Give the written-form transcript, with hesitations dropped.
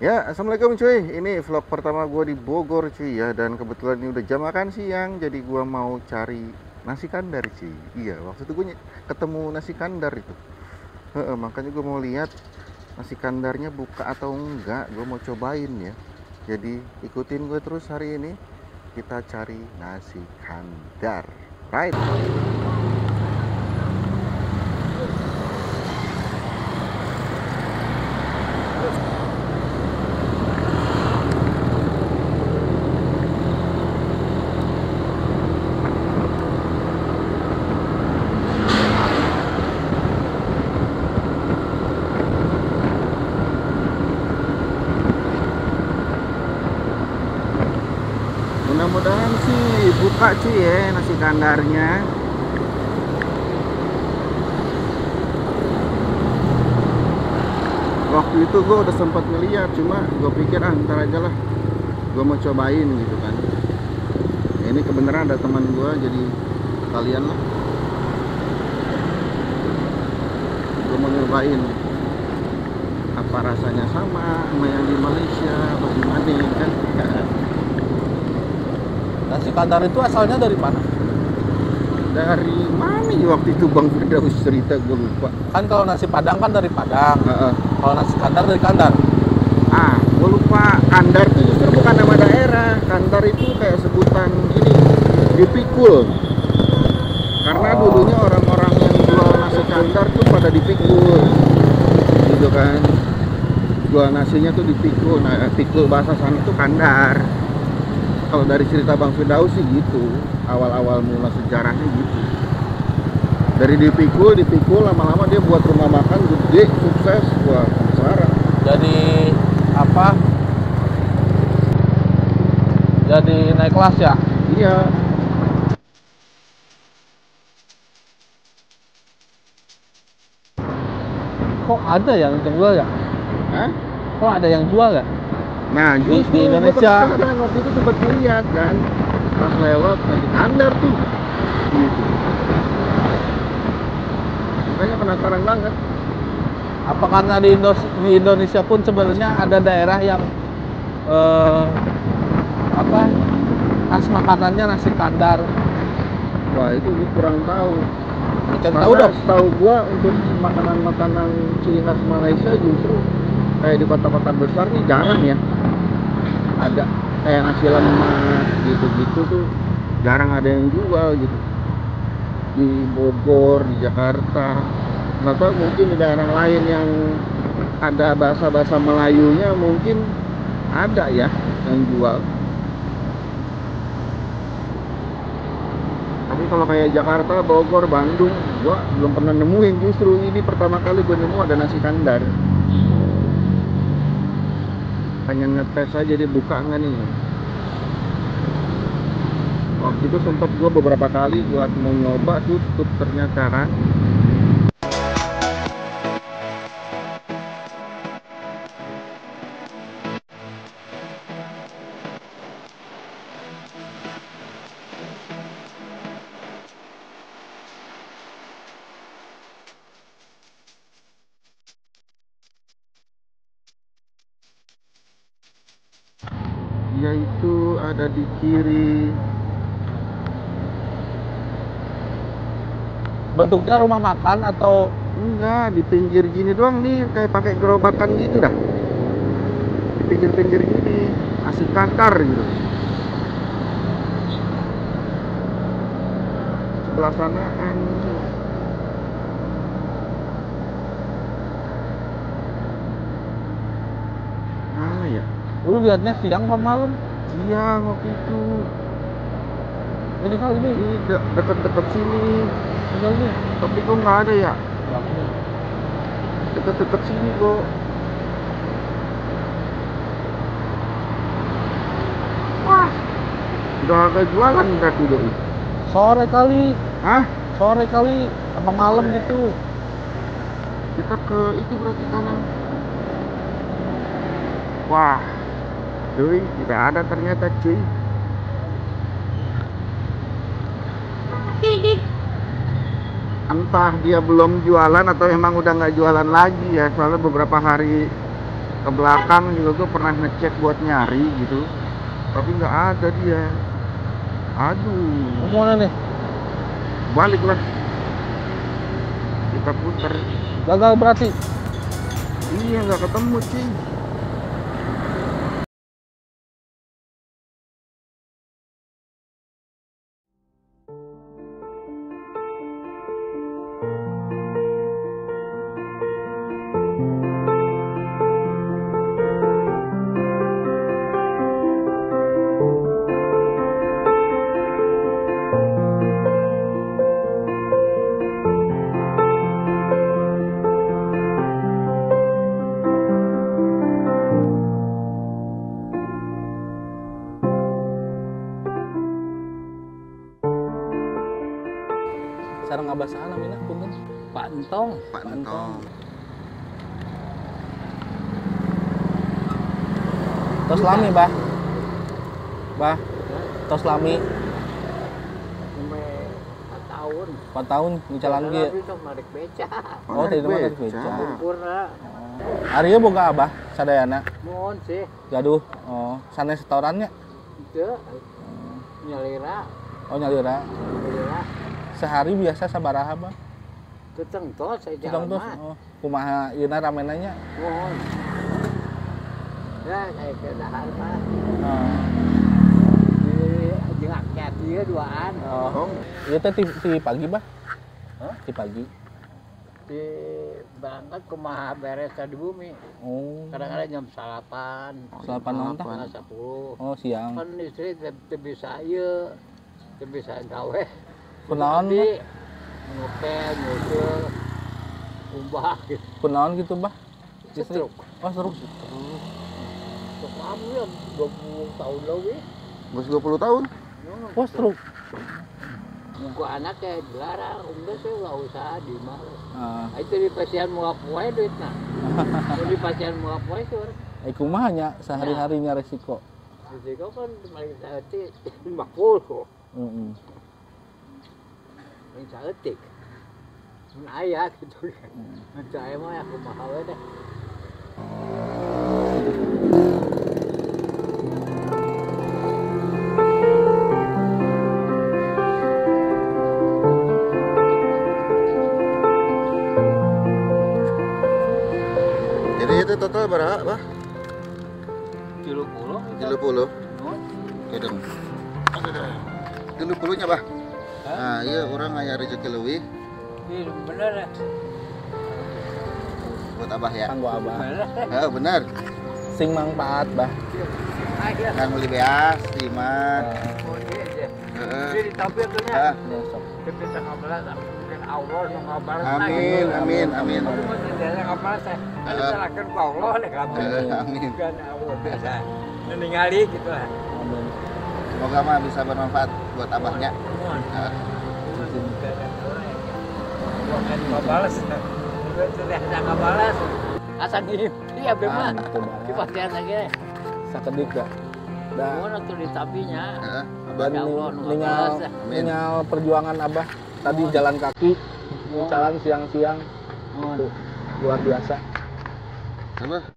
Ya, assalamualaikum cuy. Ini vlog pertama gue di Bogor cuy ya. Dan kebetulan ini udah jam makan siang, jadi gue mau cari nasi kandar cuy. Iya, waktu itu gue ketemu nasi kandar itu. Makanya gue mau lihat nasi kandarnya buka atau enggak. Gue mau cobain ya. Jadi ikutin gue terus hari ini. Kita cari nasi kandar. Right. Mudah-mudahan sih buka cuy ya nasi kandarnya. Waktu itu gue udah sempat ngeliat, cuma gue pikir ntar aja lah, gue mau cobain gitu kan. Ini kebenaran ada teman gue, jadi kalian lah, gue mau nyobain apa rasanya sama yang di Malaysia atau gimana kan. Nasi kandar itu asalnya dari mana? Dari mana ya waktu itu Bang Firdaus cerita, gue lupa. Kan kalau nasi Padang kan dari Padang. Kalau nasi kandar dari Kandar. Ah, gue lupa. Kandar itu justru bukan nama daerah. Kandar itu kayak sebutan ini, dipikul. Karena dulunya orang-orang yang jual nasi kandar tuh pada dipikul, gitu kan. Jual nasinya tuh dipikul. Nah, pikul bahasa sana tuh kandar. Kalau dari cerita Bang Firdaus sih gitu, awal-awal mula sejarahnya gitu. Dari dipikul, lama-lama dia buat rumah makan gede, sukses, buat besar. Jadi apa? Jadi naik kelas ya? Iya. Kok ada yang jual ya? Hah? Kok ada yang jual ya? Nah justru di Indonesia kan waktu itu sempat melihat kan, pas lewat nasi kandar tuh gitu. Makanya penasaran banget. Apa karena di Indonesia pun sebenarnya ada daerah yang apa, khas makanannya nasi kandar? Wah itu gue kurang tahu. Tahu dong. Tahu gue untuk makanan ciri khas Malaysia justru kayak di kota-kota besar nih jarang ya. Ada kayak nasi lemak gitu-gitu tuh jarang ada yang jual gitu. Di Bogor, di Jakarta, atau mungkin di daerah lain yang ada bahasa-bahasa Melayunya mungkin ada ya yang jual. Tapi kalau kayak Jakarta, Bogor, Bandung, gua belum pernah nemuin. Justru ini pertama kali gue nemu ada nasi kandar. Hanya ngetes aja dibuka nggak nih. Waktu itu sempat gue beberapa kali buat mau nyoba, tutup ternyata kan. Yaitu ada di kiri. Bentuknya rumah makan atau enggak? Di pinggir gini doang nih, kayak pakai gerobakan gitu dah. Di pinggir-pinggir gini, nasi kandar gitu. Sebelah sanaan. Ah ya. Lu liatnya siang apa malam? Siang waktu itu. Ini kali ini deket-deket sini. Ini. Tapi kok nggak ada ya? Deket-deket sini kok. Wah, udah agak jualan berarti deh. Sore kali. Hah? Sore kali apa malam gitu? Kita ke itu berarti kanan. Wah. Cuy, tidak ada ternyata cuy. Entah dia belum jualan atau emang udah nggak jualan lagi ya. Soalnya beberapa hari ke belakang juga gue pernah ngecek buat nyari gitu, tapi nggak ada dia. Aduh, kemana nih? Balik lah, kita putar. Gagal berarti? Iya, nggak ketemu sih. Sarang abasaan namanya punten Pak Entong. Pak Entong. Tos lami, Bah. Bah. Tos lami. Sampai 4 tahun. 4 tahun ngejalan ge. Oh, teh mah beca. Purna. Arieu boga Abah sadayana. Mohon sih. Gaduh. Oh, sanes setorannya. Teu. Nyalira. Oh, nyalira. Sehari biasa sabaraha, Bang? Ketengtos saya jalan mah. Oh, kumaha ieu ramenanya? Mohon. Ya, kayak kedahar mah. Di akyat dia duaan. Oh. Ieu teh si pagi, Bang? Hah? Si pagi. Di berangkat kumaha beres di bumi. Oh. Kadang-kadang jam 9. 9 nontah? 10. Oh, siang. Kan istri teh bisa ieu. Teh bisa gawe. Kunaon ngepel, ngepel, umbah gitu. Kunaon gitu, Bah? Setruk. Oh, setruk. Setruk lama ya, 20 tahun lagi. Mas 20 tahun? Oh, setruk. Muka anaknya dilarang, udah saya nggak usaha di mana. Itu di pasien muka puai duit, nah. Itu di pasien muka puai, sur. Kumah hanya sehari-harinya resiko. Resiko kan cuma kita hati, makul kok. Mencari tik, menayat gitu kan, mencari mah ya kumahawe deh. Jadi itu total berapa, Bah? 30. 30. Kedeng. Kedeng. 30-nya, Bah. Nah, iya orang aya rezeki leuwih. Iya, bener ya. Buat Abah ya? Kanggo Abah. Heeh, bener. Sing mangpaat, Bah. Kan beli beas, simat. Heeh. Jadi tapi atunya. Heeh, besok. Tapi sakabala mungkin Allah nu ngabalas. Amin, amin, amin. Mun dijalak apa teh? Disalahkeun ku Allah deh kabeh. Amin. Kan Allah biasa ningali gitu lah. Amin. Semoga mah bisa bermanfaat buat Abahnya. Tinggal perjuangan Abah tadi jalan kaki, jalan siang-siang, luar biasa.